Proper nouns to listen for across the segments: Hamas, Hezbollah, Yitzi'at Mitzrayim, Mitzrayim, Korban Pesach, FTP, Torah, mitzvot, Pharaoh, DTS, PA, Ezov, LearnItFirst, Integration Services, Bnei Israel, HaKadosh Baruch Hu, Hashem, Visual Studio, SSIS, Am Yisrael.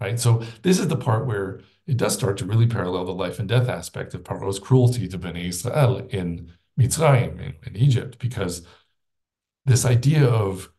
right? So this is the part where it does start to really parallel the life and death aspect of Pharaoh's cruelty to Bnei Israel in Mitzrayim, in Egypt, because this idea of,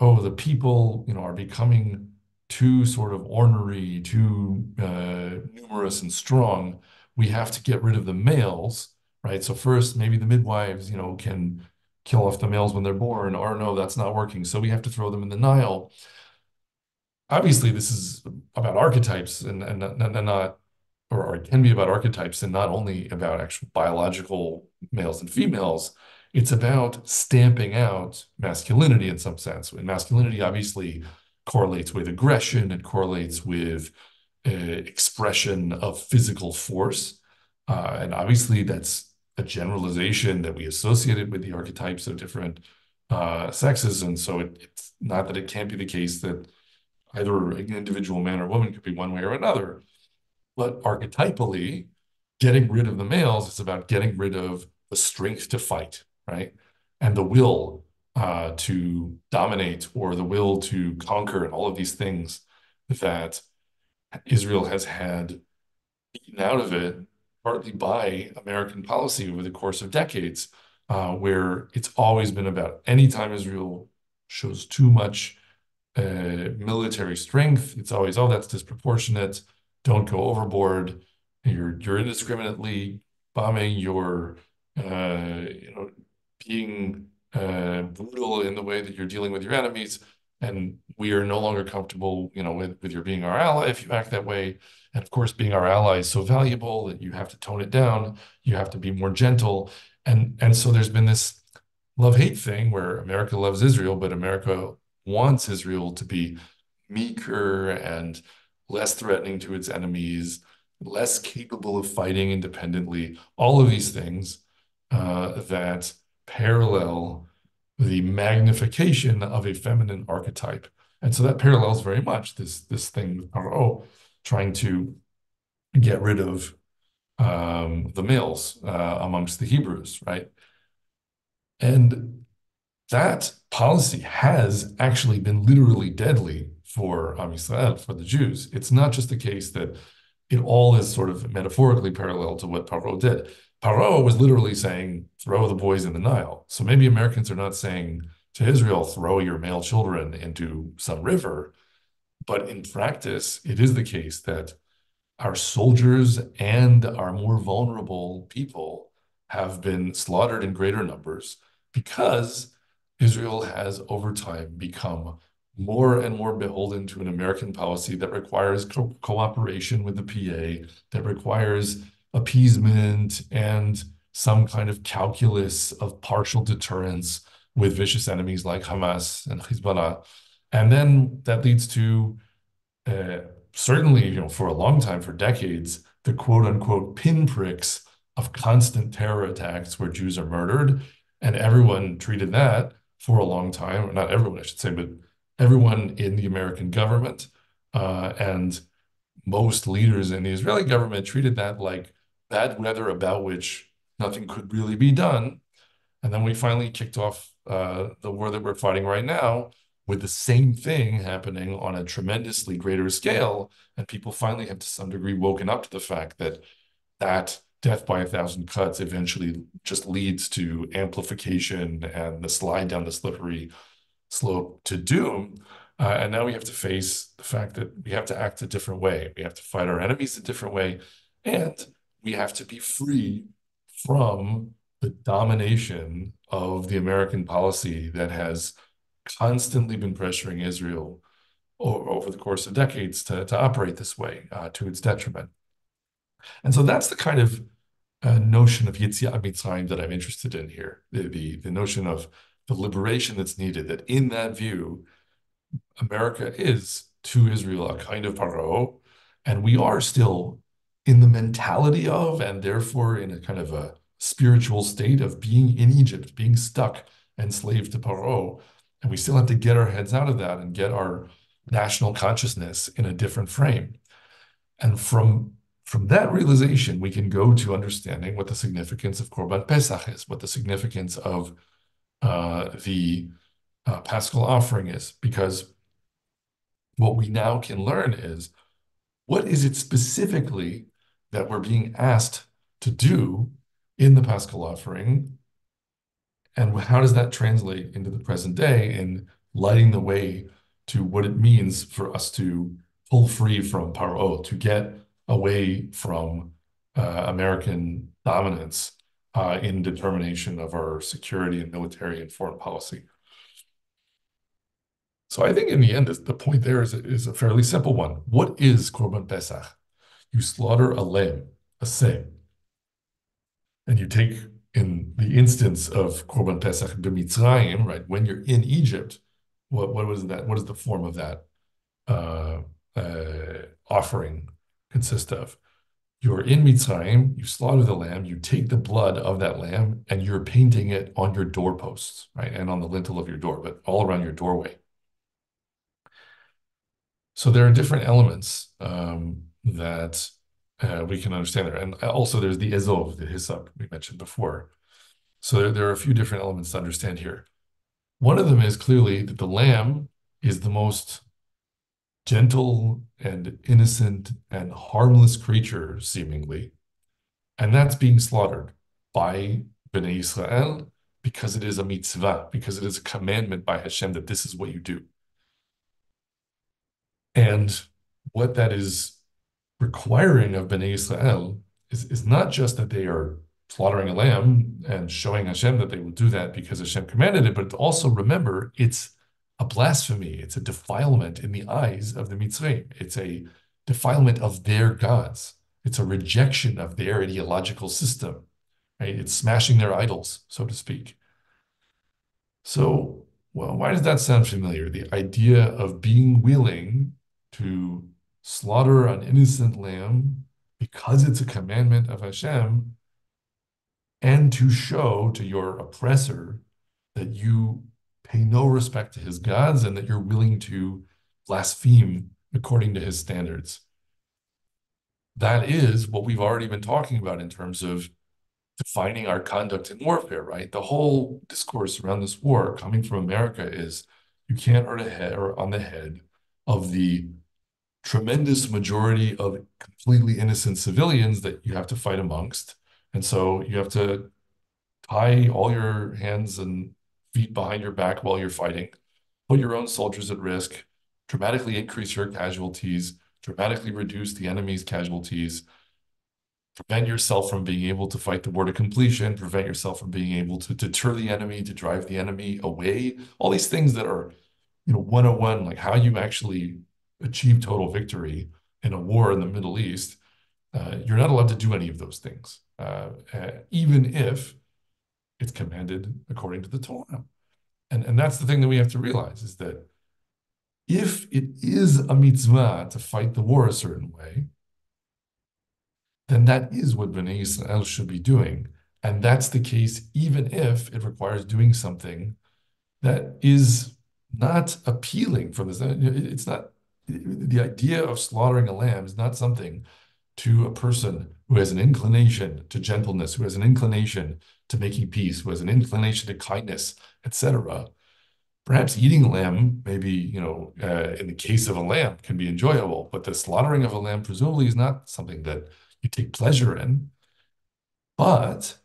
oh, the people, you know, are becoming too sort of ornery, too numerous and strong, we have to get rid of the males, right? So first, maybe the midwives, you know, can kill off the males when they're born, or no, that's not working, so we have to throw them in the Nile. Obviously, this is about archetypes and not, or it can be about archetypes and not only about actual biological males and females. It's about stamping out masculinity in some sense. And masculinity obviously correlates with aggression, it correlates with expression of physical force. And obviously that's a generalization that we associate it with the archetypes of different sexes. And so it's not that it can't be the case that either an individual man or woman could be one way or another. But archetypally, getting rid of the males is about getting rid of the strength to fight, right? And the will to dominate, or the will to conquer, and all of these things that Israel has had beaten out of it, partly by American policy over the course of decades, where it's always been about any time Israel shows too much military strength, it's always, oh, that's disproportionate, don't go overboard, you're indiscriminately bombing, you're being brutal in the way that you're dealing with your enemies, and we are no longer comfortable, with your being our ally if you act that way. And of course, being our ally is so valuable that you have to tone it down, you have to be more gentle. And so there's been this love-hate thing where America loves Israel, but America wants Israel to be meeker and less threatening to its enemies, less capable of fighting independently, all of these things that parallel the magnification of a feminine archetype. And so that parallels very much this thing with Pharaoh trying to get rid of the males amongst the Hebrews, right? And that policy has actually been literally deadly for Am Yisrael, for the Jews. It's not just the case that it all is sort of metaphorically parallel to what Pharaoh did. Pharaoh was literally saying, throw the boys in the Nile. So maybe Americans are not saying to Israel, throw your male children into some river. But in practice, it is the case that our soldiers and our more vulnerable people have been slaughtered in greater numbers because Israel has over time become more and more beholden to an American policy that requires cooperation with the PA, that requires appeasement and some kind of calculus of partial deterrence with vicious enemies like Hamas and Hezbollah. And then that leads to, certainly, for a long time, for decades, the quote-unquote pinpricks of constant terror attacks where Jews are murdered, and everyone treated that for a long time, or not everyone, I should say, but everyone in the American government and most leaders in the Israeli government treated that like bad weather about which nothing could really be done. And then we finally kicked off the war that we're fighting right now with the same thing happening on a tremendously greater scale. And people finally have, to some degree, woken up to the fact that that death by 1,000 cuts eventually just leads to amplification and the slide down the slippery slope to doom. And now we have to face the fact that we have to act a different way. We have to fight our enemies a different way. And we have to be free from the domination of the American policy that has constantly been pressuring Israel over the course of decades to operate this way to its detriment. And so that's the kind of notion of Yitzi'at Mitzrayim that I'm interested in here, the notion of the liberation that's needed, that in that view, America is to Israel a kind of Pharaoh, and we are still in the mentality of, and therefore in a kind of a spiritual state of being in Egypt, being stuck, enslaved to Pharaoh. And we still have to get our heads out of that and get our national consciousness in a different frame. And from that realization, we can go to understanding what the significance of Korban Pesach is, what the significance of the Paschal offering is, because what we now can learn is, what is it specifically that we're being asked to do in the Paschal offering? And how does that translate into the present day in lighting the way to what it means for us to pull free from Pharaoh, to get away from American dominance in determination of our security and military and foreign policy? So I think in the end, the point there is a fairly simple one. What is Korban Pesach? You slaughter a lamb, a say, and you take, in the instance of Korban Pesach b'Mitzrayim, right, when you're in Egypt, what was that? What is the form of that offering consist of? You're in Mitzrayim, you slaughter the lamb, you take the blood of that lamb, and you're painting it on your doorposts, right, and on the lintel of your door, but all around your doorway. So there are different elements that we can understand there. And also there's the Ezov, the hyssop we mentioned before. So there are a few different elements to understand here. One of them is clearly that the lamb is the most gentle and innocent and harmless creature, seemingly. And that's being slaughtered by Bnei Israel because it is a mitzvah, because it is a commandment by Hashem that this is what you do. And what that is requiring of Bnei Israel is not just that they are slaughtering a lamb and showing Hashem that they will do that because Hashem commanded it, but also remember, it's a blasphemy. It's a defilement in the eyes of the Mitzrayim. It's a defilement of their gods. It's a rejection of their ideological system, right? It's smashing their idols, so to speak. So, well, why does that sound familiar? The idea of being willing to slaughter an innocent lamb because it's a commandment of Hashem, and to show to your oppressor that you pay no respect to his gods and that you're willing to blaspheme according to his standards. That is what we've already been talking about in terms of defining our conduct in warfare, right? The whole discourse around this war coming from America is you can't hurt a head or on the head of the tremendous majority of completely innocent civilians that you have to fight amongst. And so you have to tie all your hands and feet behind your back while you're fighting, put your own soldiers at risk, dramatically increase your casualties, dramatically reduce the enemy's casualties, prevent yourself from being able to fight the war to completion, prevent yourself from being able to deter the enemy, to drive the enemy away, all these things that are, 101, like how you actually achieve total victory in a war in the Middle East. You're not allowed to do any of those things, even if it's commanded according to the Torah. And that's the thing that we have to realize, is that if it is a mitzvah to fight the war a certain way, then that is what Bnei Israel should be doing. And that's the case even if it requires doing something that is not appealing from this. It's not, the idea of slaughtering a lamb is not something to a person who has an inclination to gentleness, who has an inclination to making peace, who has an inclination to kindness, etc. Perhaps eating lamb, maybe, in the case of a lamb, can be enjoyable, but the slaughtering of a lamb presumably is not something that you take pleasure in. But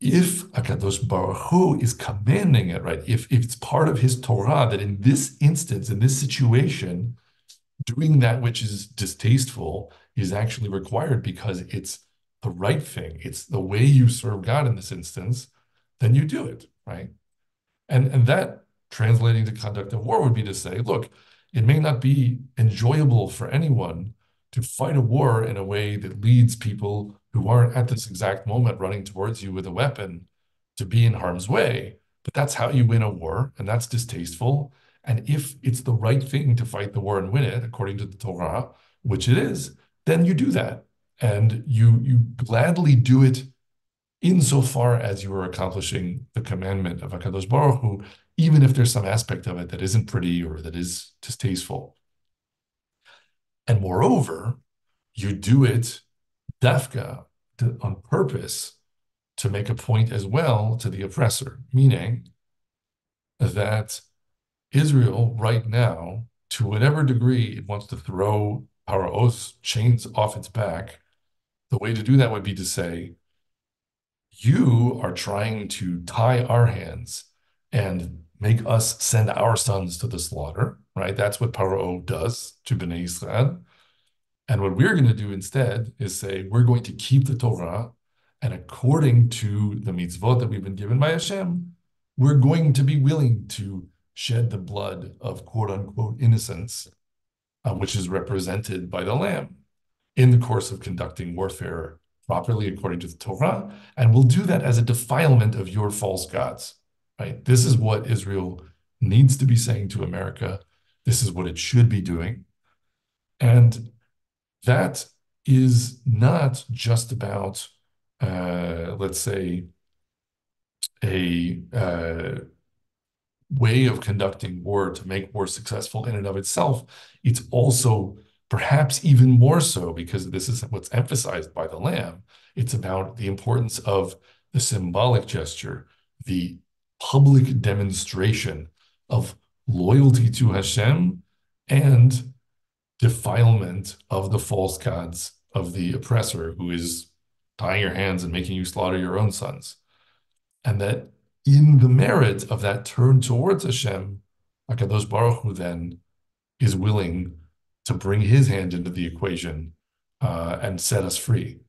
if HaKadosh Baruch Hu is commanding it, right, if it's part of his Torah that in this instance, in this situation, doing that which is distasteful is actually required because it's the right thing, it's the way you serve God in this instance, then you do it, right? And that, translating to conduct of war, would be to say, look, it may not be enjoyable for anyone to fight a war in a way that leads people who aren't at this exact moment running towards you with a weapon to be in harm's way. But that's how you win a war, and that's distasteful. And if it's the right thing to fight the war and win it, according to the Torah, which it is, then you do that. And you gladly do it insofar as you are accomplishing the commandment of HaKadosh Baruch Hu, even if there's some aspect of it that isn't pretty or that is distasteful. And moreover, you do it dafka, on purpose, to make a point as well to the oppressor, meaning that Israel right now to whatever degree it wants to throw Pharaoh's chains off its back, the way to do that would be to say, you are trying to tie our hands and make us send our sons to the slaughter, right? That's what Pharaoh does to Bnei Israel. And what we're going to do instead is say, we're going to keep the Torah, and according to the mitzvot that we've been given by Hashem, we're going to be willing to shed the blood of quote-unquote innocence, which is represented by the lamb, in the course of conducting warfare properly according to the Torah, and we'll do that as a defilement of your false gods, right? This is what Israel needs to be saying to America. This is what it should be doing. And that is not just about, let's say, a way of conducting war to make war successful in and of itself. It's also, perhaps even more so, because this is what's emphasized by the lamb, it's about the importance of the symbolic gesture, the public demonstration of loyalty to Hashem and defilement of the false gods of the oppressor, who is tying your hands and making you slaughter your own sons. And that in the merit of that turn towards Hashem, HaKadosh Baruch Hu then is willing to bring his hand into the equation and set us free.